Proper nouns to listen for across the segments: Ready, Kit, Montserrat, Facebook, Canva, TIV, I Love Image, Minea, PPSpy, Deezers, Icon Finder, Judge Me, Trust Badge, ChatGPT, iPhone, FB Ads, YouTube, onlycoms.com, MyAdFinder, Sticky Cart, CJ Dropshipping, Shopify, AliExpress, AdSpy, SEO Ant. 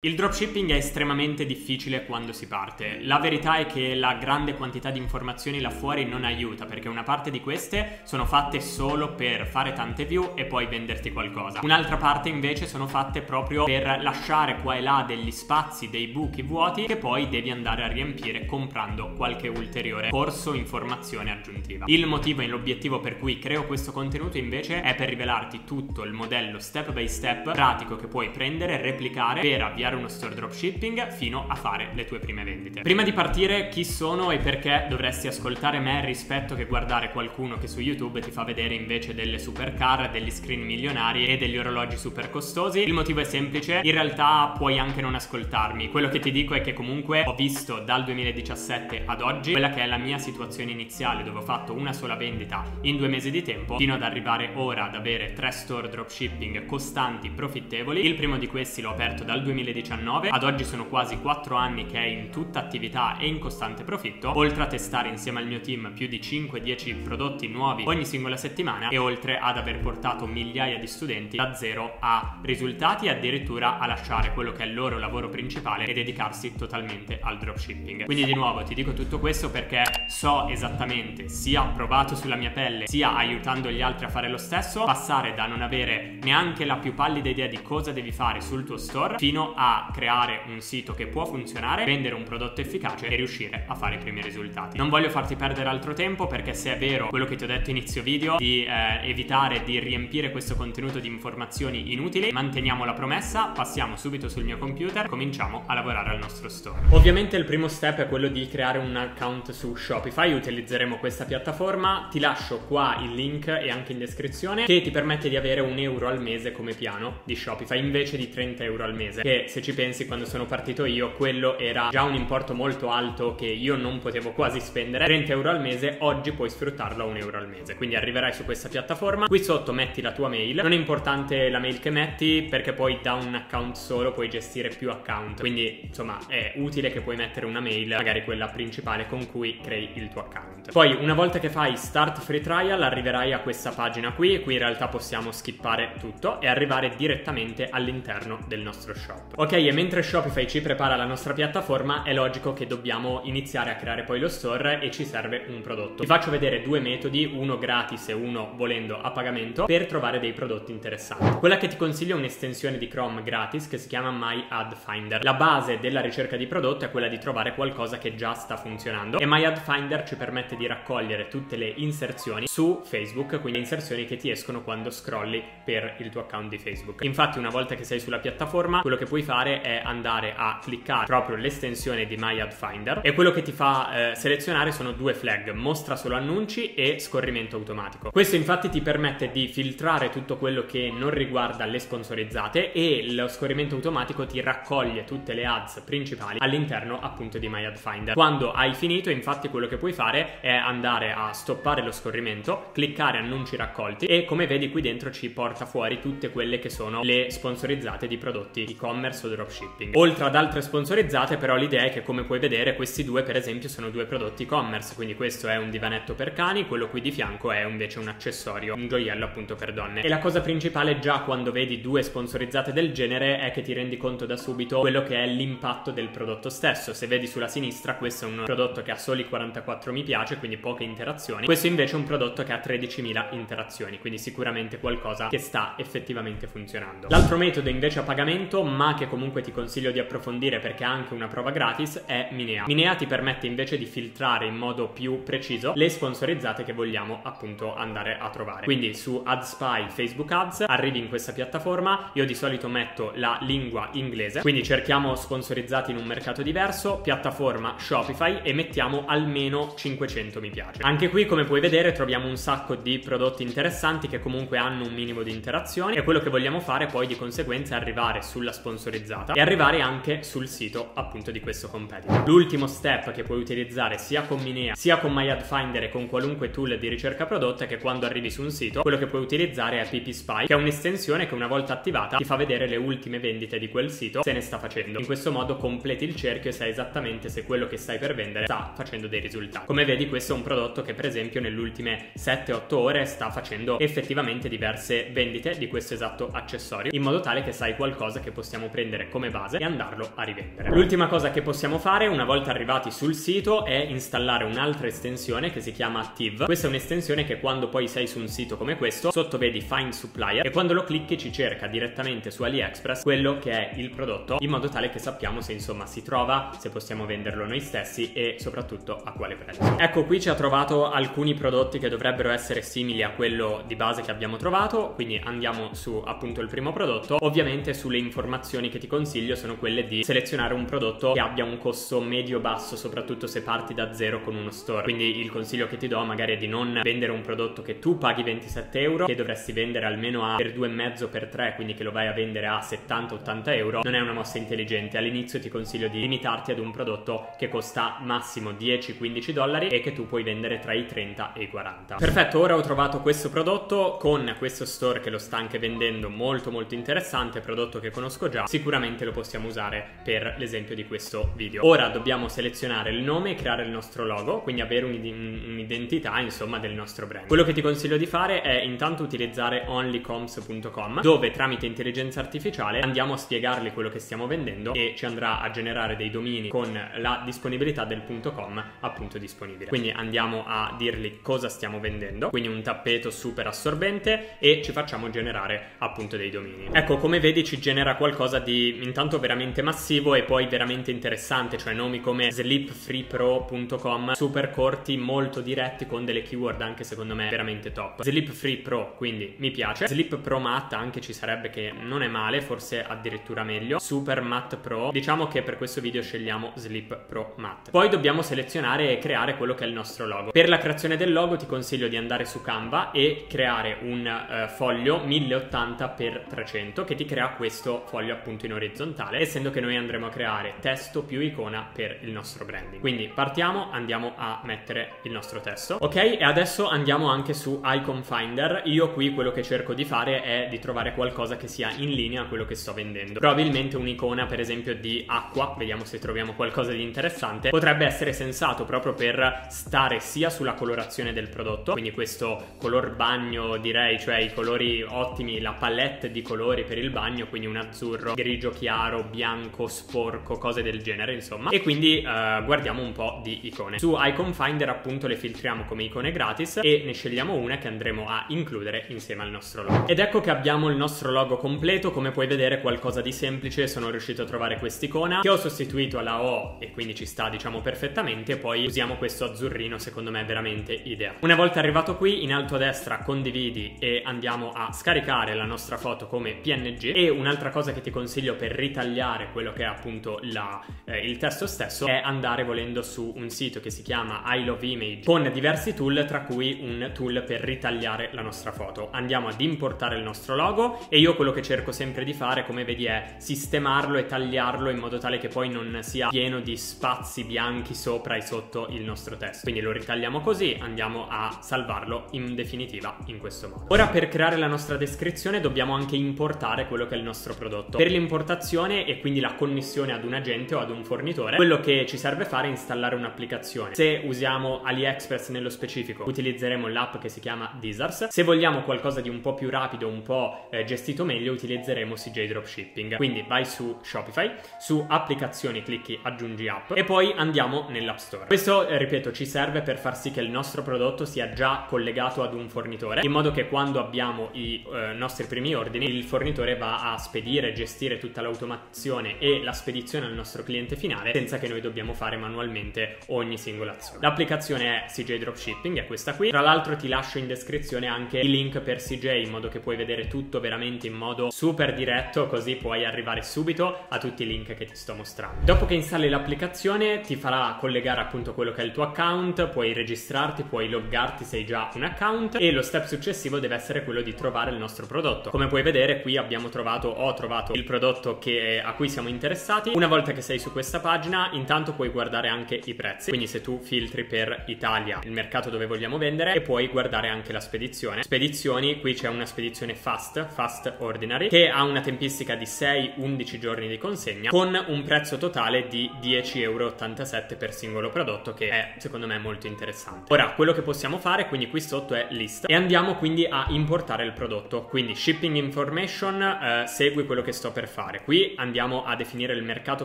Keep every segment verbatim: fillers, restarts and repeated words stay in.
Il dropshipping è estremamente difficile quando si parte. La verità è che la grande quantità di informazioni là fuori non aiuta, perché una parte di queste sono fatte solo per fare tante view e poi venderti qualcosa. Un'altra parte invece sono fatte proprio per lasciare qua e là degli spazi, dei buchi vuoti che poi devi andare a riempire comprando qualche ulteriore corso, informazione aggiuntiva. Il motivo e l'obiettivo per cui creo questo contenuto invece è per rivelarti tutto il modello step by step pratico che puoi prendere, replicare per avviare uno store dropshipping fino a fare le tue prime vendite. Prima di partire, chi sono e perché dovresti ascoltare me rispetto che guardare qualcuno che su YouTube ti fa vedere invece delle supercar, degli screen milionari e degli orologi super costosi? Il motivo è semplice, in realtà puoi anche non ascoltarmi. Quello che ti dico è che comunque ho visto dal duemiladiciassette ad oggi quella che è la mia situazione iniziale, dove ho fatto una sola vendita in due mesi di tempo fino ad arrivare ora ad avere tre store dropshipping costanti, profittevoli. Il primo di questi l'ho aperto dal duemiladiciannove, ad oggi sono quasi quattro anni che è in tutta attività e in costante profitto, oltre a testare insieme al mio team più di cinque dieci prodotti nuovi ogni singola settimana e oltre ad aver portato migliaia di studenti da zero a risultati e addirittura a lasciare quello che è il loro lavoro principale e dedicarsi totalmente al dropshipping. Quindi di nuovo ti dico tutto questo perché so esattamente, sia provato sulla mia pelle sia aiutando gli altri a fare lo stesso, passare da non avere neanche la più pallida idea di cosa devi fare sul tuo store fino a a creare un sito che può funzionare, vendere un prodotto efficace e riuscire a fare i primi risultati. Non voglio farti perdere altro tempo, perché se è vero quello che ti ho detto inizio video di eh, evitare di riempire questo contenuto di informazioni inutili, manteniamo la promessa, passiamo subito sul mio computer, cominciamo a lavorare al nostro store. Ovviamente il primo step è quello di creare un account su Shopify, utilizzeremo questa piattaforma, ti lascio qua il link e anche in descrizione, che ti permette di avere un euro al mese come piano di Shopify invece di trenta euro al mese, che se ci pensi quando sono partito io quello era già un importo molto alto che io non potevo quasi spendere. Trenta euro al mese, oggi puoi sfruttarlo a un euro al mese. Quindi arriverai su questa piattaforma, qui sotto metti la tua mail, non è importante la mail che metti perché poi da un account solo puoi gestire più account, quindi insomma è utile che puoi mettere una mail, magari quella principale con cui crei il tuo account. Poi una volta che fai start free trial arriverai a questa pagina qui, e qui in realtà possiamo skippare tutto e arrivare direttamente all'interno del nostro shop. Ok, e mentre Shopify ci prepara la nostra piattaforma è logico che dobbiamo iniziare a creare poi lo store e ci serve un prodotto. Vi faccio vedere due metodi, uno gratis e uno volendo a pagamento, per trovare dei prodotti interessanti. Quella che ti consiglio è un'estensione di Chrome gratis che si chiama MyAdFinder. La base della ricerca di prodotto è quella di trovare qualcosa che già sta funzionando e MyAdFinder ci permette di raccogliere tutte le inserzioni su Facebook, quindi le inserzioni che ti escono quando scrolli per il tuo account di Facebook. Infatti una volta che sei sulla piattaforma quello che puoi fare è andare a cliccare proprio l'estensione di My Ad Finder e quello che ti fa eh, selezionare sono due flag, mostra solo annunci e scorrimento automatico. Questo infatti ti permette di filtrare tutto quello che non riguarda le sponsorizzate e lo scorrimento automatico ti raccoglie tutte le ads principali all'interno appunto di My Ad Finder. Quando hai finito infatti quello che puoi fare è andare a stoppare lo scorrimento, cliccare annunci raccolti e come vedi qui dentro ci porta fuori tutte quelle che sono le sponsorizzate di prodotti e-commerce o dropshipping. Oltre ad altre sponsorizzate però l'idea è che, come puoi vedere, questi due per esempio sono due prodotti e-commerce, quindi questo è un divanetto per cani, quello qui di fianco è invece un accessorio, un gioiello appunto per donne. E la cosa principale già quando vedi due sponsorizzate del genere è che ti rendi conto da subito quello che è l'impatto del prodotto stesso. Se vedi sulla sinistra questo è un prodotto che ha soli quarantaquattro mi piace, quindi poche interazioni, questo invece è un prodotto che ha tredicimila interazioni, quindi sicuramente qualcosa che sta effettivamente funzionando. L'altro metodo invece a pagamento, ma che comunque ti consiglio di approfondire perché ha anche una prova gratis, è Minea. Minea ti permette invece di filtrare in modo più preciso le sponsorizzate che vogliamo appunto andare a trovare. Quindi su AdSpy, Facebook Ads, arrivi in questa piattaforma, io di solito metto la lingua inglese, quindi cerchiamo sponsorizzati in un mercato diverso, piattaforma Shopify e mettiamo almeno cinquecento mi piace. Anche qui come puoi vedere troviamo un sacco di prodotti interessanti che comunque hanno un minimo di interazione e quello che vogliamo fare poi di conseguenza è arrivare sulla sponsorizzata e arrivare anche sul sito appunto di questo competitor. L'ultimo step che puoi utilizzare sia con Minea sia con My Ad Finder e con qualunque tool di ricerca prodotto è che quando arrivi su un sito quello che puoi utilizzare è PPSpy, che è un'estensione che una volta attivata ti fa vedere le ultime vendite di quel sito, se ne sta facendo. In questo modo completi il cerchio e sai esattamente se quello che stai per vendere sta facendo dei risultati. Come vedi questo è un prodotto che per esempio nelle ultime sette otto ore sta facendo effettivamente diverse vendite di questo esatto accessorio, in modo tale che sai qualcosa che possiamo prendere prendere come base e andarlo a rivendere. L'ultima cosa che possiamo fare una volta arrivati sul sito è installare un'altra estensione che si chiama T I V. Questa è un'estensione che quando poi sei su un sito come questo, sotto vedi Find Supplier e quando lo clicchi ci cerca direttamente su AliExpress quello che è il prodotto, in modo tale che sappiamo se insomma si trova, se possiamo venderlo noi stessi e soprattutto a quale prezzo. Ecco, qui ci ha trovato alcuni prodotti che dovrebbero essere simili a quello di base che abbiamo trovato, quindi andiamo su appunto il primo prodotto. Ovviamente sulle informazioni che ti consiglio sono quelle di selezionare un prodotto che abbia un costo medio-basso, soprattutto se parti da zero con uno store. Quindi il consiglio che ti do magari è di non vendere un prodotto che tu paghi ventisette euro, che dovresti vendere almeno a per due e mezzo, per tre, quindi che lo vai a vendere a settanta ottanta euro. Non è una mossa intelligente. All'inizio ti consiglio di limitarti ad un prodotto che costa massimo dieci quindici dollari e che tu puoi vendere tra i trenta e i quaranta. Perfetto, ora ho trovato questo prodotto con questo store che lo sta anche vendendo, molto molto interessante, prodotto che conosco già, sicuramente lo possiamo usare per l'esempio di questo video. Ora dobbiamo selezionare il nome e creare il nostro logo, quindi avere un'identità insomma del nostro brand. Quello che ti consiglio di fare è intanto utilizzare onlycoms punto com, dove tramite intelligenza artificiale andiamo a spiegargli quello che stiamo vendendo e ci andrà a generare dei domini con la disponibilità del .com appunto disponibile. Quindi andiamo a dirgli cosa stiamo vendendo, quindi un tappeto super assorbente, e ci facciamo generare appunto dei domini. Ecco, come vedi ci genera qualcosa di intanto veramente massivo e poi veramente interessante, cioè nomi come sleep free pro punto com, super corti, molto diretti, con delle keyword anche secondo me veramente top. Sleep Free Pro, quindi mi piace. Sleep Pro Matte anche ci sarebbe, che non è male, forse addirittura meglio. Super Matte Pro, diciamo che per questo video scegliamo Sleep Pro Matte. Poi dobbiamo selezionare e creare quello che è il nostro logo. Per la creazione del logo ti consiglio di andare su Canva e creare un uh, foglio mille ottanta per trecento che ti crea questo foglio appunto in orizzontale, essendo che noi andremo a creare testo più icona per il nostro branding. Quindi partiamo, andiamo a mettere il nostro testo, ok? E adesso andiamo anche su Icon Finder. Io qui quello che cerco di fare è di trovare qualcosa che sia in linea a quello che sto vendendo, probabilmente un'icona per esempio di acqua, vediamo se troviamo qualcosa di interessante. Potrebbe essere sensato proprio per stare sia sulla colorazione del prodotto, quindi questo color bagno direi, cioè i colori ottimi, la palette di colori per il bagno, quindi un azzurro, grigio chiaro, bianco, sporco, cose del genere insomma. E quindi eh, guardiamo un po' di icone. Su Icon Finder appunto le filtriamo come icone gratis e ne scegliamo una che andremo a includere insieme al nostro logo. Ed ecco che abbiamo il nostro logo completo. Come puoi vedere qualcosa di semplice, sono riuscito a trovare quest'icona che ho sostituito alla O e quindi ci sta diciamo perfettamente, e poi usiamo questo azzurrino, secondo me è veramente ideale. Una volta arrivato qui in alto a destra condividi e andiamo a scaricare la nostra foto come P N G. E un'altra cosa che ti consiglio per ritagliare quello che è appunto la, eh, il testo stesso è andare volendo su un sito che si chiama I Love Image con diversi tool, tra cui un tool per ritagliare la nostra foto. Andiamo ad importare il nostro logo e io quello che cerco sempre di fare come vedi è sistemarlo e tagliarlo in modo tale che poi non sia pieno di spazi bianchi sopra e sotto il nostro testo. Quindi lo ritagliamo così, andiamo a salvarlo in definitiva in questo modo. Ora per creare la nostra descrizione dobbiamo anche importare quello che è il nostro prodotto. Per l'importazione e quindi la connessione ad un agente o ad un fornitore, quello che ci serve fare è installare un'applicazione. Se usiamo AliExpress nello specifico utilizzeremo l'app che si chiama Deezers. Se vogliamo qualcosa di un po' più rapido, un po' eh, gestito meglio, utilizzeremo C J Dropshipping. Quindi vai su Shopify, su applicazioni clicchi aggiungi app e poi andiamo nell'App Store. Questo eh, ripeto ci serve per far sì che il nostro prodotto sia già collegato ad un fornitore, in modo che quando abbiamo i eh, nostri primi ordini il fornitore va a spedire, gestire tutta l'automazione e la spedizione al nostro cliente finale senza che noi dobbiamo fare manualmente ogni singola azione. L'applicazione è C J Dropshipping, è questa qui. Tra l'altro ti lascio in descrizione anche i link per C J in modo che puoi vedere tutto veramente in modo super diretto, così puoi arrivare subito a tutti i link che ti sto mostrando. Dopo che installi l'applicazione ti farà collegare appunto quello che è il tuo account, puoi registrarti, puoi loggarti se hai già un account, e lo step successivo deve essere quello di trovare il nostro prodotto. Come puoi vedere qui abbiamo trovato, ho trovato il prodotto che, a cui siamo interessati. Una volta che sei su questa pagina intanto puoi guardare anche i prezzi, quindi se tu filtri per Italia, il mercato dove vogliamo vendere, e puoi guardare anche la spedizione. Spedizioni, qui c'è una spedizione fast, fast ordinary, che ha una tempistica di sei undici giorni di consegna con un prezzo totale di dieci virgola ottantasette euro per singolo prodotto, che è secondo me molto interessante. Ora quello che possiamo fare, quindi qui sotto è lista, e andiamo quindi a importare il prodotto, quindi shipping information, eh, segui quello che sto per fare. Qui andiamo a definire il mercato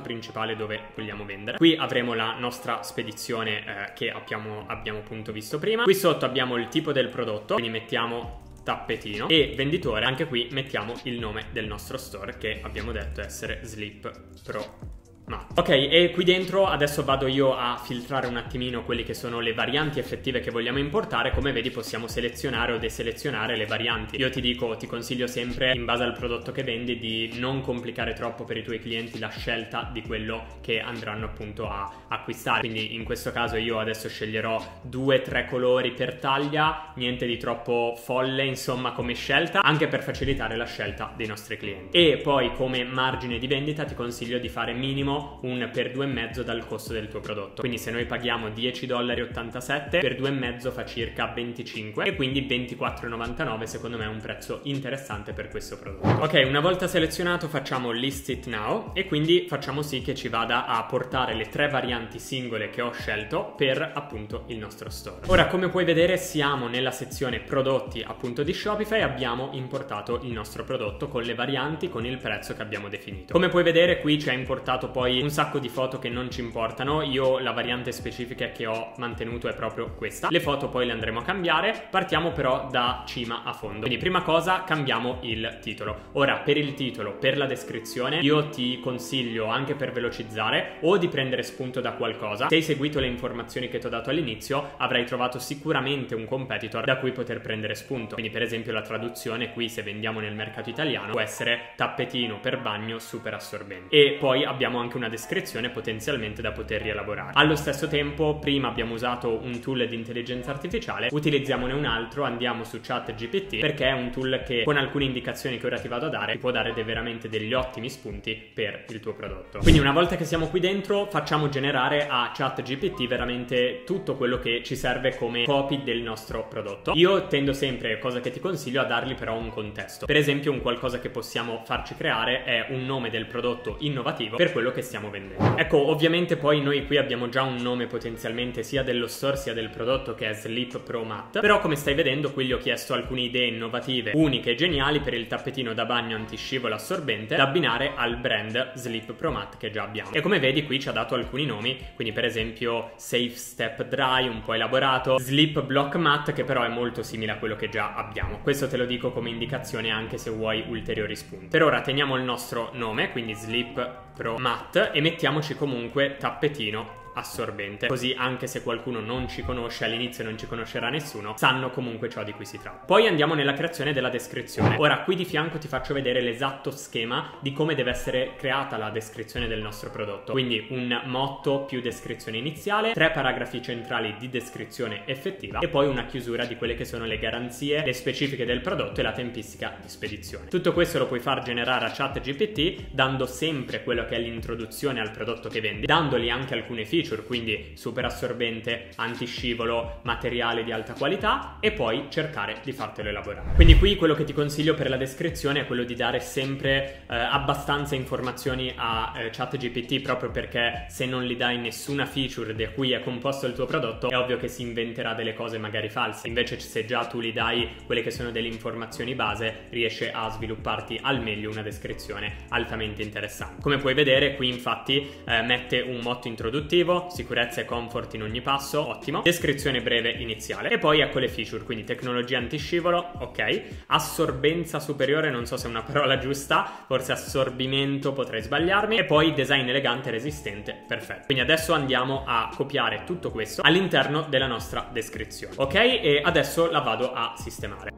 principale dove vogliamo vendere, qui avremo la nostra spedizione eh, che abbiamo, abbiamo appunto visto prima, qui sotto abbiamo il tipo del prodotto, quindi mettiamo tappetino, e venditore, anche qui mettiamo il nome del nostro store, che abbiamo detto essere Sleep Pro. Ma. Ok, e qui dentro adesso vado io a filtrare un attimino quelli che sono le varianti effettive che vogliamo importare. Come vedi possiamo selezionare o deselezionare le varianti. Io ti dico, ti consiglio sempre in base al prodotto che vendi di non complicare troppo per i tuoi clienti la scelta di quello che andranno appunto a acquistare. Quindi in questo caso io adesso sceglierò due tre colori per taglia, niente di troppo folle insomma come scelta, anche per facilitare la scelta dei nostri clienti. E poi come margine di vendita ti consiglio di fare minimo un per due e mezzo dal costo del tuo prodotto, quindi se noi paghiamo dieci virgola ottantasette dollari per due e mezzo fa circa venticinque, e quindi ventiquattro virgola novantanove secondo me è un prezzo interessante per questo prodotto. Ok, una volta selezionato facciamo list it now, e quindi facciamo sì che ci vada a portare le tre varianti singole che ho scelto per appunto il nostro store. Ora come puoi vedere siamo nella sezione prodotti appunto di Shopify, abbiamo importato il nostro prodotto con le varianti, con il prezzo che abbiamo definito. Come puoi vedere qui ci ha importato poi un sacco di foto che non ci importano. Io la variante specifica che ho mantenuto è proprio questa. Le foto poi le andremo a cambiare. Partiamo però da cima a fondo, quindi prima cosa cambiamo il titolo. Ora per il titolo, per la descrizione, io ti consiglio, anche per velocizzare, o di prendere spunto da qualcosa. Se hai seguito le informazioni che ti ho dato all'inizio avrai trovato sicuramente un competitor da cui poter prendere spunto, quindi per esempio la traduzione qui, se vendiamo nel mercato italiano, può essere tappetino per bagno super assorbente, e poi abbiamo anche una descrizione potenzialmente da poter rielaborare. Allo stesso tempo, prima abbiamo usato un tool di intelligenza artificiale, utilizziamone un altro, andiamo su ChatGPT, perché è un tool che con alcune indicazioni che ora ti vado a dare ti può dare de veramente degli ottimi spunti per il tuo prodotto. Quindi una volta che siamo qui dentro facciamo generare a ChatGPT veramente tutto quello che ci serve come copy del nostro prodotto. Io tendo sempre, cosa che ti consiglio, a dargli però un contesto. Per esempio un qualcosa che possiamo farci creare è un nome del prodotto innovativo per quello che stiamo vendendo. Ecco, ovviamente poi noi qui abbiamo già un nome potenzialmente sia dello store sia del prodotto, che è Sleep Pro Matte, però come stai vedendo qui gli ho chiesto alcune idee innovative, uniche e geniali per il tappetino da bagno antiscivola assorbente da abbinare al brand Sleep Pro Matte che già abbiamo, e come vedi qui ci ha dato alcuni nomi, quindi per esempio Safe Step Dry, un po' elaborato, Sleep Block Matte, che però è molto simile a quello che già abbiamo. Questo te lo dico come indicazione anche se vuoi ulteriori spunti. Per ora teniamo il nostro nome, quindi Sleep Pro Matte, e mettiamoci comunque tappetino assorbente, così anche se qualcuno non ci conosce, all'inizio non ci conoscerà nessuno, sanno comunque ciò di cui si tratta. Poi andiamo nella creazione della descrizione. Ora qui di fianco ti faccio vedere l'esatto schema di come deve essere creata la descrizione del nostro prodotto, quindi un motto più descrizione iniziale, tre paragrafi centrali di descrizione effettiva, e poi una chiusura di quelle che sono le garanzie, le specifiche del prodotto e la tempistica di spedizione. Tutto questo lo puoi far generare a ChatGPT dando sempre quello che è l'introduzione al prodotto che vendi, dandogli anche alcune feature, quindi super assorbente, antiscivolo, materiale di alta qualità, e poi cercare di fartelo elaborare. Quindi qui quello che ti consiglio per la descrizione è quello di dare sempre eh, abbastanza informazioni a eh, ChatGPT, proprio perché se non gli dai nessuna feature di cui è composto il tuo prodotto è ovvio che si inventerà delle cose magari false. Invece se già tu gli dai quelle che sono delle informazioni base, riesce a svilupparti al meglio una descrizione altamente interessante. Come puoi vedere qui infatti eh, mette un motto introduttivo, sicurezza e comfort in ogni passo, ottimo, descrizione breve iniziale, e poi ecco le feature, quindi tecnologia antiscivolo, ok, assorbenza superiore, non so se è una parola giusta, forse assorbimento, potrei sbagliarmi, e poi design elegante e resistente, perfetto. Quindi adesso andiamo a copiare tutto questo all'interno della nostra descrizione, ok, e adesso la vado a sistemare.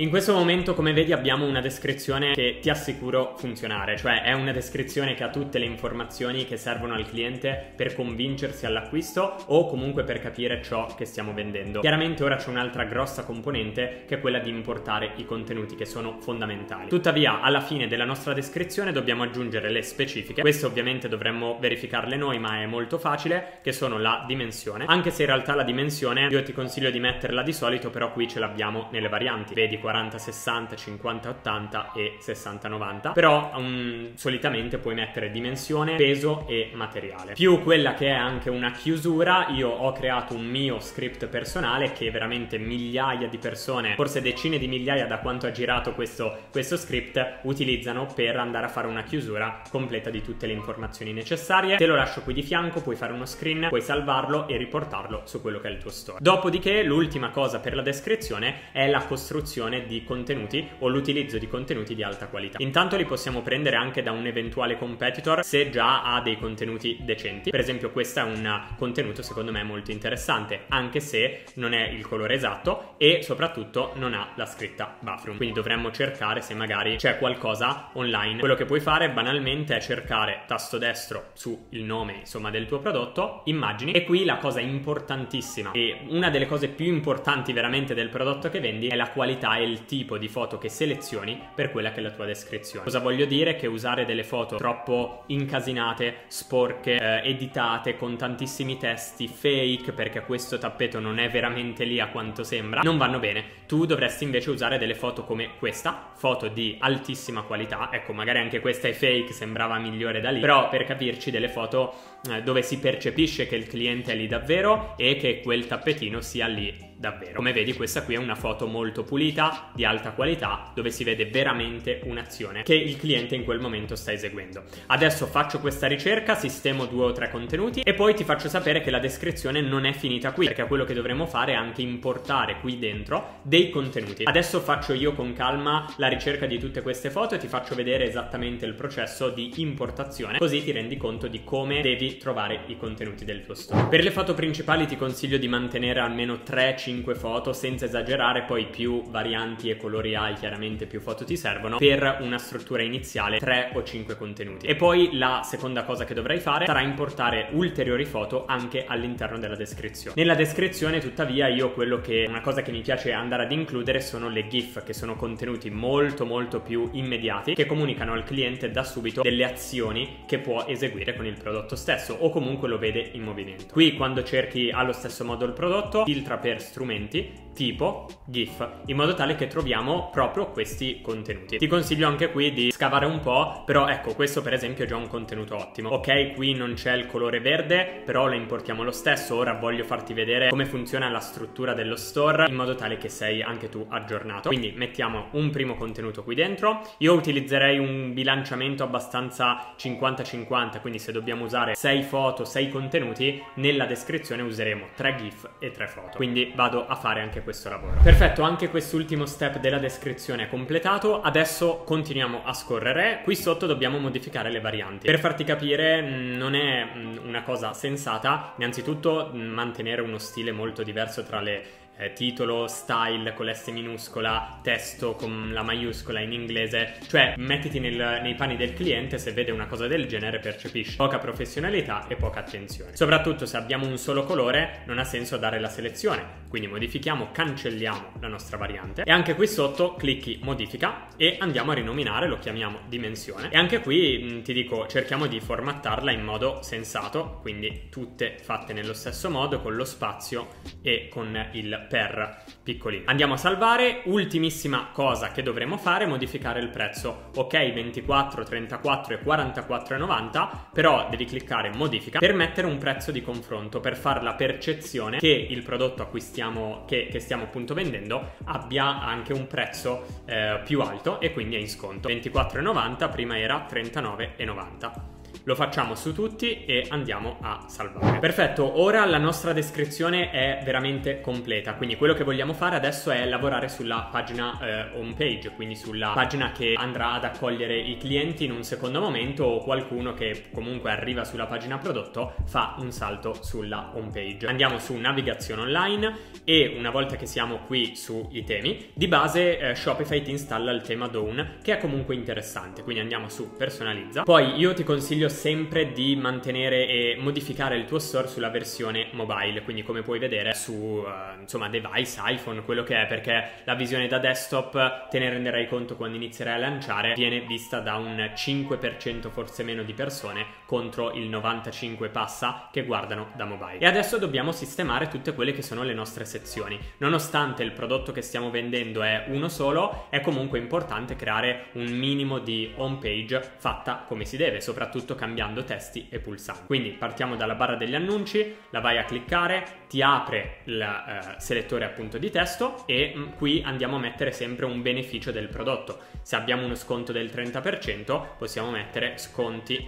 In questo momento, come vedi, abbiamo una descrizione che ti assicuro funzionare, cioè è una descrizione che ha tutte le informazioni che servono al cliente per convincersi all'acquisto o comunque per capire ciò che stiamo vendendo. Chiaramente ora c'è un'altra grossa componente che è quella di importare i contenuti che sono fondamentali. Tuttavia, alla fine della nostra descrizione dobbiamo aggiungere le specifiche. Queste ovviamente dovremmo verificarle noi, ma è molto facile, che sono la dimensione, anche se in realtà la dimensione io ti consiglio di metterla di solito, però qui ce l'abbiamo nelle varianti. Vedi qua quaranta sessanta, cinquanta ottanta e sessanta novanta, però um, solitamente puoi mettere dimensione, peso e materiale, più quella che è anche una chiusura. Io ho creato un mio script personale che veramente migliaia di persone, forse decine di migliaia da quanto ha girato questo, questo script, utilizzano per andare a fare una chiusura completa di tutte le informazioni necessarie. Te lo lascio qui di fianco, puoi fare uno screen, puoi salvarlo e riportarlo su quello che è il tuo store. Dopodiché l'ultima cosa per la descrizione è la costruzione di contenuti o l'utilizzo di contenuti di alta qualità. Intanto li possiamo prendere anche da un eventuale competitor se già ha dei contenuti decenti. Per esempio, questo è un contenuto secondo me molto interessante, anche se non è il colore esatto e soprattutto non ha la scritta bathroom, quindi dovremmo cercare se magari c'è qualcosa online. Quello che puoi fare banalmente è cercare tasto destro su il nome, insomma, del tuo prodotto, immagini, e qui la cosa importantissima e una delle cose più importanti veramente del prodotto che vendi è la qualità e il tipo di foto che selezioni per quella che è la tua descrizione. Cosa voglio dire? Che usare delle foto troppo incasinate, sporche, eh, editate, con tantissimi testi, fake, perché questo tappeto non è veramente lì a quanto sembra, non vanno bene. Tu dovresti invece usare delle foto come questa, foto di altissima qualità. Ecco, magari anche questa è fake, sembrava migliore da lì, però per capirci, delle foto eh, dove si percepisce che il cliente è lì davvero e che quel tappetino sia lì davvero. Come vedi, questa qui è una foto molto pulita, di alta qualità, dove si vede veramente un'azione che il cliente in quel momento sta eseguendo. Adesso faccio questa ricerca, sistemo due o tre contenuti e poi ti faccio sapere che la descrizione non è finita qui, perché quello che dovremo fare è anche importare qui dentro dei contenuti. Adesso faccio io con calma la ricerca di tutte queste foto e ti faccio vedere esattamente il processo di importazione, così ti rendi conto di come devi trovare i contenuti del tuo store. Per le foto principali ti consiglio di mantenere almeno tre cinque foto, senza esagerare. Poi più varianti e colori hai, chiaramente più foto ti servono. Per una struttura iniziale tre o cinque contenuti. E poi la seconda cosa che dovrai fare sarà importare ulteriori foto anche all'interno della descrizione. Nella descrizione tuttavia io quello che una cosa che mi piace andare ad includere sono le GIF, che sono contenuti molto molto più immediati, che comunicano al cliente da subito delle azioni che può eseguire con il prodotto stesso, o comunque lo vede in movimento. Qui, quando cerchi allo stesso modo il prodotto, filtra per strumenti, tipo, GIF, in modo tale che troviamo proprio questi contenuti. Ti consiglio anche qui di scavare un po', però ecco, questo per esempio è già un contenuto ottimo. Ok, qui non c'è il colore verde, però lo importiamo lo stesso. Ora voglio farti vedere come funziona la struttura dello store, in modo tale che sei anche tu aggiornato. Quindi mettiamo un primo contenuto qui dentro. Io utilizzerei un bilanciamento abbastanza cinquanta cinquanta, quindi se dobbiamo usare sei foto, sei contenuti, nella descrizione useremo tre GIF e tre foto. Quindi vado a fare anche questo questo lavoro. Perfetto, anche quest'ultimo step della descrizione è completato. Adesso continuiamo a scorrere. Qui sotto dobbiamo modificare le varianti. Per farti capire, non è una cosa sensata innanzitutto mantenere uno stile molto diverso tra le Eh, titolo, style con l'S minuscola, testo con la maiuscola in inglese. Cioè, mettiti nel, nei panni del cliente. Se vede una cosa del genere percepisci poca professionalità e poca attenzione. Soprattutto se abbiamo un solo colore non ha senso dare la selezione, quindi modifichiamo, cancelliamo la nostra variante, e anche qui sotto clicchi modifica e andiamo a rinominare, lo chiamiamo dimensione. E anche qui mh, ti dico, cerchiamo di formattarla in modo sensato, quindi tutte fatte nello stesso modo, con lo spazio e con il per piccolino. Andiamo a salvare. Ultimissima cosa che dovremo fare è modificare il prezzo. Ok, ventiquattro, trentaquattro e quarantaquattro e novanta, però devi cliccare modifica per mettere un prezzo di confronto, per far la percezione che il prodotto a cui stiamo, che, che stiamo appunto vendendo, abbia anche un prezzo eh, più alto e quindi è in sconto. ventiquattro e novanta, prima era trentanove e novanta. Lo facciamo su tutti e andiamo a salvare. Perfetto, ora la nostra descrizione è veramente completa, quindi quello che vogliamo fare adesso è lavorare sulla pagina eh, home page, quindi sulla pagina che andrà ad accogliere i clienti in un secondo momento, o qualcuno che comunque arriva sulla pagina prodotto fa un salto sulla home page. Andiamo su navigazione online e una volta che siamo qui sui temi, di base eh, Shopify ti installa il tema Dawn, che è comunque interessante, quindi andiamo su personalizza. Poi io ti consiglio sempre di mantenere e modificare il tuo store sulla versione mobile, quindi come puoi vedere su uh, insomma device, iPhone, quello che è, perché la visione da desktop, te ne renderai conto quando inizierai a lanciare, viene vista da un cinque per cento forse meno di persone contro il novantacinque passa che guardano da mobile. E adesso dobbiamo sistemare tutte quelle che sono le nostre sezioni. Nonostante il prodotto che stiamo vendendo è uno solo, è comunque importante creare un minimo di home page fatta come si deve, soprattutto cambiando testi e pulsanti. Quindi partiamo dalla barra degli annunci, la vai a cliccare, ti apre il eh, selettore appunto di testo e mh, qui andiamo a mettere sempre un beneficio del prodotto. Se abbiamo uno sconto del trenta per cento possiamo mettere sconti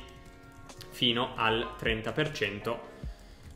fino al trenta per cento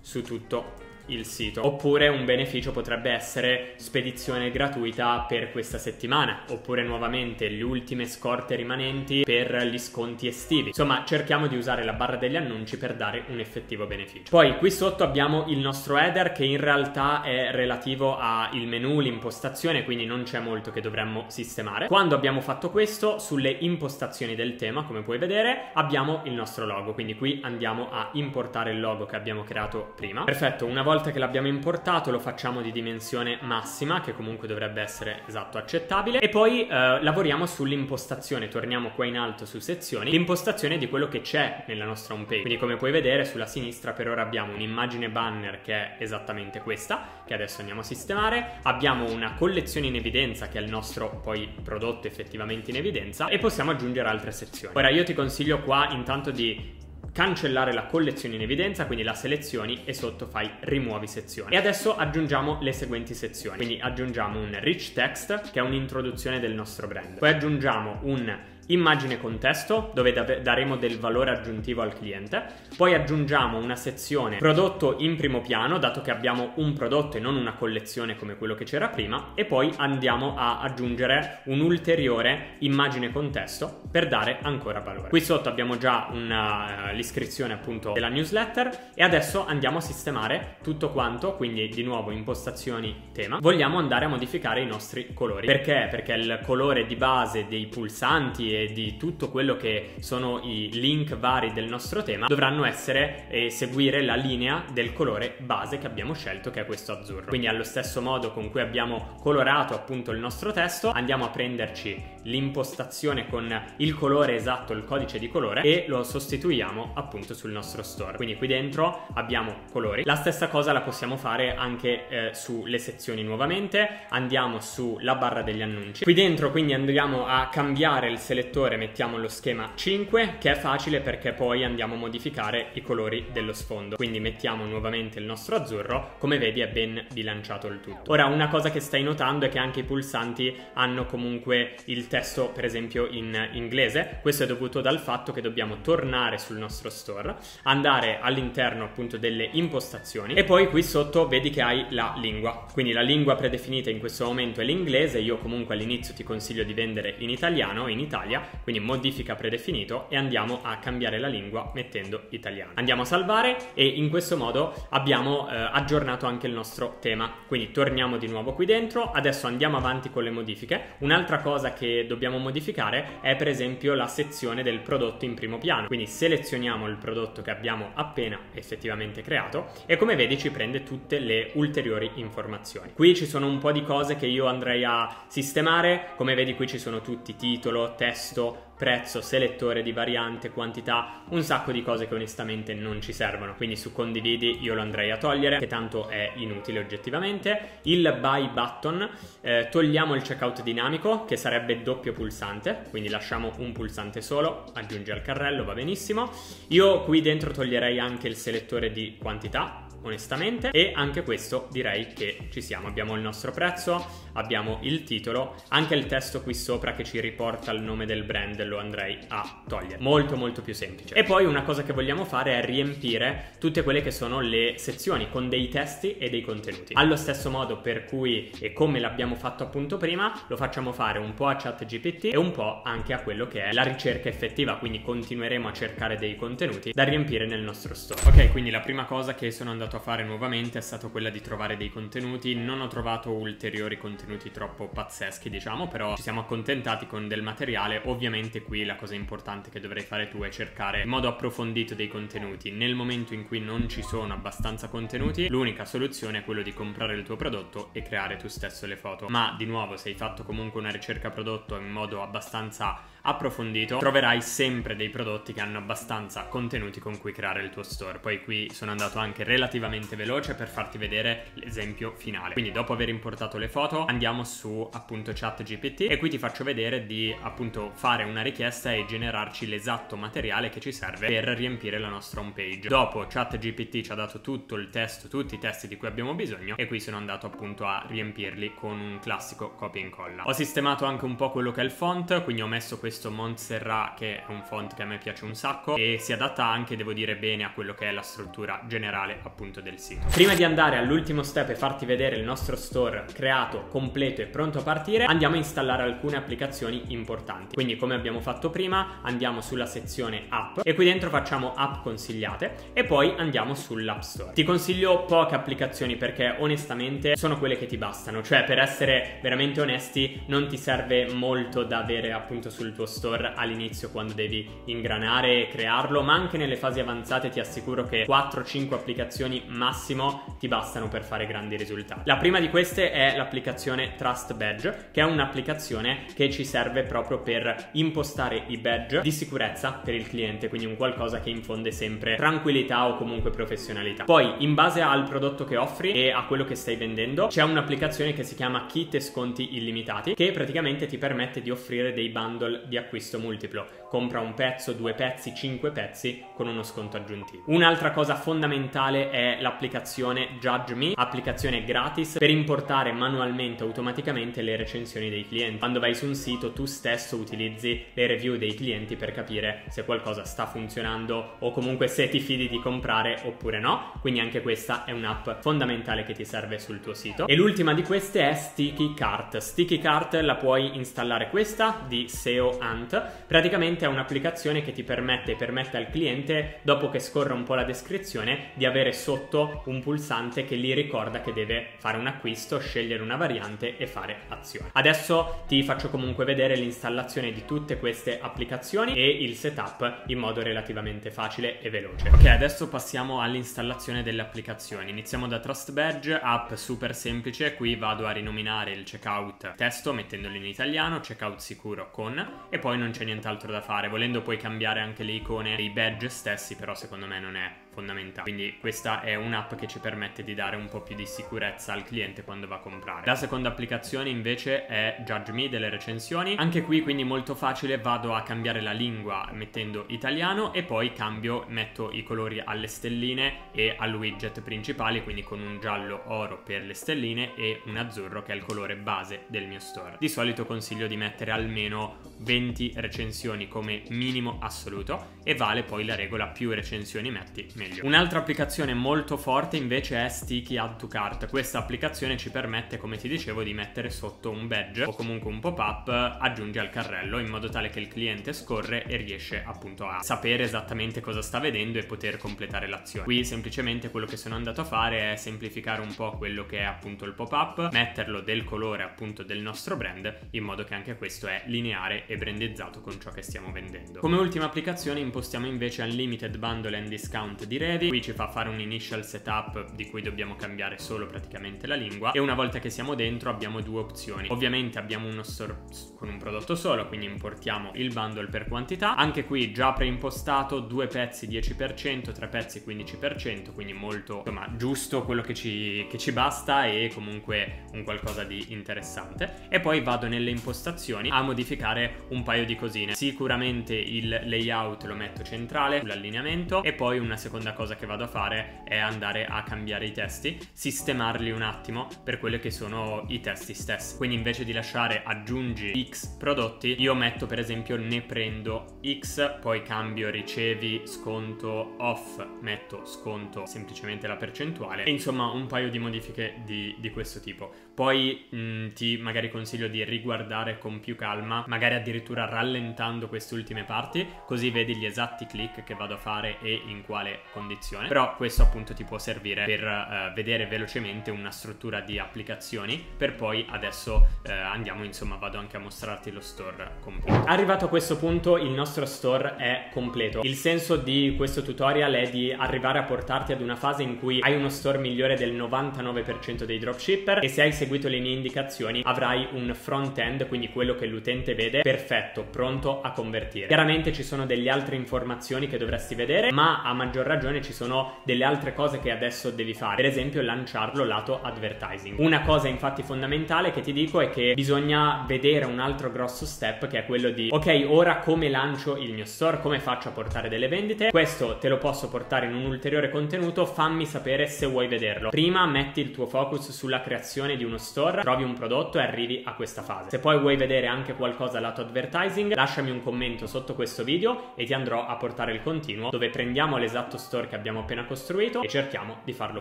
su tutto il sito, oppure un beneficio potrebbe essere spedizione gratuita per questa settimana, oppure nuovamente le ultime scorte rimanenti per gli sconti estivi. Insomma, cerchiamo di usare la barra degli annunci per dare un effettivo beneficio. Poi qui sotto abbiamo il nostro header, che in realtà è relativo al menu, l'impostazione, quindi non c'è molto che dovremmo sistemare. Quando abbiamo fatto questo, sulle impostazioni del tema, come puoi vedere, abbiamo il nostro logo, quindi qui andiamo a importare il logo che abbiamo creato prima. Perfetto, una volta che l'abbiamo importato lo facciamo di dimensione massima, che comunque dovrebbe essere esatto accettabile, e poi eh, lavoriamo sull'impostazione. Torniamo qua in alto su sezioni, l'impostazione di quello che c'è nella nostra home page. Quindi come puoi vedere sulla sinistra per ora abbiamo un'immagine banner che è esattamente questa che adesso andiamo a sistemare, abbiamo una collezione in evidenza che è il nostro poi prodotto effettivamente in evidenza, e possiamo aggiungere altre sezioni. Ora io ti consiglio qua intanto di cancellare la collezione in evidenza, quindi la selezioni e sotto fai rimuovi sezione. E adesso aggiungiamo le seguenti sezioni, quindi aggiungiamo un rich text che è un'introduzione del nostro brand, poi aggiungiamo un immagine contesto dove daremo del valore aggiuntivo al cliente, poi aggiungiamo una sezione prodotto in primo piano, dato che abbiamo un prodotto e non una collezione come quello che c'era prima, e poi andiamo a aggiungere un'ulteriore immagine contesto per dare ancora valore. Qui sotto abbiamo già una, uh, l'iscrizione appunto della newsletter, e adesso andiamo a sistemare tutto quanto, quindi di nuovo impostazioni, tema. Vogliamo andare a modificare i nostri colori. Perché? Perché il colore di base dei pulsanti e di tutto quello che sono i link vari del nostro tema dovranno essere e eh, seguire la linea del colore base che abbiamo scelto, che è questo azzurro. Quindi allo stesso modo con cui abbiamo colorato appunto il nostro testo, andiamo a prenderci l'impostazione con il colore esatto, il codice di colore, e lo sostituiamo appunto sul nostro store. Quindi qui dentro abbiamo colori, la stessa cosa la possiamo fare anche eh, sulle sezioni. Nuovamente andiamo sulla barra degli annunci, qui dentro quindi andiamo a cambiare il selettore, mettiamo lo schema cinque, che è facile perché poi andiamo a modificare i colori dello sfondo, quindi mettiamo nuovamente il nostro azzurro. Come vedi è ben bilanciato il tutto. Ora una cosa che stai notando è che anche i pulsanti hanno comunque il testo per esempio in inglese. Questo è dovuto dal fatto che dobbiamo tornare sul nostro store, andare all'interno appunto delle impostazioni, e poi qui sotto vedi che hai la lingua, quindi la lingua predefinita in questo momento è l'inglese. Io comunque all'inizio ti consiglio di vendere in italiano, in Italia, quindi modifica predefinito, e andiamo a cambiare la lingua mettendo italiano. Andiamo a salvare e in questo modo abbiamo eh, aggiornato anche il nostro tema. Quindi torniamo di nuovo qui dentro, adesso andiamo avanti con le modifiche. Un'altra cosa che dobbiamo modificare è per esempio la sezione del prodotto in primo piano, quindi selezioniamo il prodotto che abbiamo appena effettivamente creato e come vedi ci prende tutte le ulteriori informazioni. Qui ci sono un po' di cose che io andrei a sistemare, come vedi qui ci sono tutti titolo, testo, prezzo, selettore di variante, quantità, un sacco di cose che onestamente non ci servono. Quindi su condividi io lo andrei a togliere, che tanto è inutile oggettivamente. Il buy button, eh, togliamo il checkout dinamico che sarebbe doppio pulsante, quindi lasciamo un pulsante solo, aggiungi al carrello, va benissimo. Io qui dentro toglierei anche il selettore di quantità onestamente, e anche questo direi che ci siamo. Abbiamo il nostro prezzo, abbiamo il titolo, anche il testo qui sopra che ci riporta il nome del brand lo andrei a togliere, molto molto più semplice. E poi una cosa che vogliamo fare è riempire tutte quelle che sono le sezioni con dei testi e dei contenuti, allo stesso modo per cui e come l'abbiamo fatto appunto prima, lo facciamo fare un po' a ChatGPT e un po' anche a quello che è la ricerca effettiva, quindi continueremo a cercare dei contenuti da riempire nel nostro store. Ok, quindi la prima cosa che sono andato a fare nuovamente è stata quella di trovare dei contenuti. Non ho trovato ulteriori contenuti troppo pazzeschi, diciamo, però ci siamo accontentati con del materiale. Ovviamente qui la cosa importante che dovrei fare tu è cercare in modo approfondito dei contenuti. Nel momento in cui non ci sono abbastanza contenuti, l'unica soluzione è quello di comprare il tuo prodotto e creare tu stesso le foto. Ma di nuovo, se hai fatto comunque una ricerca prodotto in modo abbastanza approfondito, troverai sempre dei prodotti che hanno abbastanza contenuti con cui creare il tuo store. Poi qui sono andato anche relativamente veloce per farti vedere l'esempio finale. Quindi dopo aver importato le foto andiamo su appunto ChatGPT e qui ti faccio vedere di appunto fare una richiesta e generarci l'esatto materiale che ci serve per riempire la nostra home page. Dopo ChatGPT ci ha dato tutto il testo, tutti i testi di cui abbiamo bisogno, e qui sono andato appunto a riempirli con un classico copia e incolla. Ho sistemato anche un po' quello che è il font, quindi ho messo questo Montserrat, che è un font che a me piace un sacco e si adatta anche, devo dire, bene a quello che è la struttura generale appunto del sito. Prima di andare all'ultimo step e farti vedere il nostro store creato, completo e pronto a partire, andiamo a installare alcune applicazioni importanti. Quindi, come abbiamo fatto prima, andiamo sulla sezione app e qui dentro facciamo app consigliate e poi andiamo sull'app store. Ti consiglio poche applicazioni perché onestamente sono quelle che ti bastano, cioè per essere veramente onesti non ti serve molto da avere appunto sul tuo store all'inizio quando devi ingranare e crearlo, ma anche nelle fasi avanzate ti assicuro che quattro cinque applicazioni massimo ti bastano per fare grandi risultati. La prima di queste è l'applicazione Trust Badge, che è un'applicazione che ci serve proprio per impostare i badge di sicurezza per il cliente, quindi un qualcosa che infonde sempre tranquillità o comunque professionalità. Poi in base al prodotto che offri e a quello che stai vendendo c'è un'applicazione che si chiama Kit e sconti illimitati, che praticamente ti permette di offrire dei bundle di acquisto multiplo: compra un pezzo, due pezzi, cinque pezzi con uno sconto aggiuntivo. Un'altra cosa fondamentale è l'applicazione Judge Me, applicazione gratis per importare manualmente automaticamente le recensioni dei clienti. Quando vai su un sito tu stesso utilizzi le review dei clienti per capire se qualcosa sta funzionando o comunque se ti fidi di comprare oppure no, quindi anche questa è un'app fondamentale che ti serve sul tuo sito. E l'ultima di queste è Sticky Cart. Sticky Cart la puoi installare, questa di S E O Ant. Praticamente è un'applicazione che ti permette permette al cliente, dopo che scorre un po' la descrizione, di avere sotto un pulsante che gli ricorda che deve fare un acquisto, scegliere una variante e fare azione. Adesso ti faccio comunque vedere l'installazione di tutte queste applicazioni e il setup in modo relativamente facile e veloce. Ok, adesso passiamo all'installazione delle applicazioni. Iniziamo da Trust Badge, app super semplice. Qui vado a rinominare il checkout testo mettendolo in italiano, checkout sicuro con, e poi non c'è nient'altro da fare. Volendo puoi cambiare anche le icone dei badge stessi, però secondo me non è fondamentale. Quindi questa è un'app che ci permette di dare un po' più di sicurezza al cliente quando va a comprare. La seconda applicazione invece è Judge Me, delle recensioni. Anche qui quindi molto facile, vado a cambiare la lingua mettendo italiano e poi cambio, metto i colori alle stelline e al widget principale, quindi con un giallo oro per le stelline e un azzurro che è il colore base del mio store. Di solito consiglio di mettere almeno venti recensioni come minimo assoluto e vale poi la regola più recensioni metti meglio. Un'altra applicazione molto forte invece è Sticky Add to Cart. Questa applicazione ci permette, come ti dicevo, di mettere sotto un badge o comunque un pop-up aggiungi al carrello, in modo tale che il cliente scorre e riesce appunto a sapere esattamente cosa sta vedendo e poter completare l'azione. Qui semplicemente quello che sono andato a fare è semplificare un po' quello che è appunto il pop-up, metterlo del colore appunto del nostro brand, in modo che anche questo è lineare e brandizzato con ciò che stiamo vendendo. Come ultima applicazione impostiamo invece Unlimited Bundle and Discount di Ready. Qui ci fa fare un initial setup di cui dobbiamo cambiare solo praticamente la lingua, e una volta che siamo dentro abbiamo due opzioni. Ovviamente abbiamo uno store con un prodotto solo, quindi importiamo il bundle per quantità, anche qui già preimpostato, due pezzi dieci per cento, tre pezzi quindici per cento, quindi molto insomma giusto quello che ci, che ci basta e comunque un qualcosa di interessante. E poi vado nelle impostazioni a modificare un un paio di cosine. Sicuramente il layout lo metto centrale, l'allineamento, e poi una seconda cosa che vado a fare è andare a cambiare i testi, sistemarli un attimo per quelli che sono i testi stessi. Quindi invece di lasciare aggiungi X prodotti, io metto per esempio ne prendo X, poi cambio ricevi sconto off, metto sconto semplicemente la percentuale, e insomma un paio di modifiche di, di questo tipo. Poi mh, ti magari consiglio di riguardare con più calma, magari addirittura rallentando queste ultime parti, così vedi gli esatti click che vado a fare e in quale condizione. Però questo appunto ti può servire per eh, vedere velocemente una struttura di applicazioni, per poi adesso eh, andiamo, insomma vado anche a mostrarti lo store completo. Arrivato a questo punto il nostro store è completo. Il senso di questo tutorial è di arrivare a portarti ad una fase in cui hai uno store migliore del novantanove per cento dei dropshipper, e se hai seguito le mie indicazioni avrai un front end, quindi quello che l'utente vede, perfetto, pronto a convertire. Chiaramente ci sono delle altre informazioni che dovresti vedere, ma a maggior ragione ci sono delle altre cose che adesso devi fare, per esempio lanciarlo lato advertising. Una cosa infatti fondamentale che ti dico è che bisogna vedere un altro grosso step, che è quello di ok, ora come lancio il mio store, come faccio a portare delle vendite. Questo te lo posso portare in un ulteriore contenuto, fammi sapere se vuoi vederlo. Prima metti il tuo focus sulla creazione di uno store, trovi un prodotto e arrivi a questa fase. Se poi vuoi vedere anche qualcosa lato advertising, lasciami un commento sotto questo video e ti andrò a portare il continuo, dove prendiamo l'esatto store che abbiamo appena costruito e cerchiamo di farlo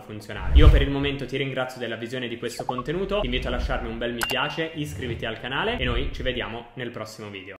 funzionare. Io per il momento ti ringrazio della visione di questo contenuto, ti invito a lasciarmi un bel mi piace, iscriviti al canale e noi ci vediamo nel prossimo video.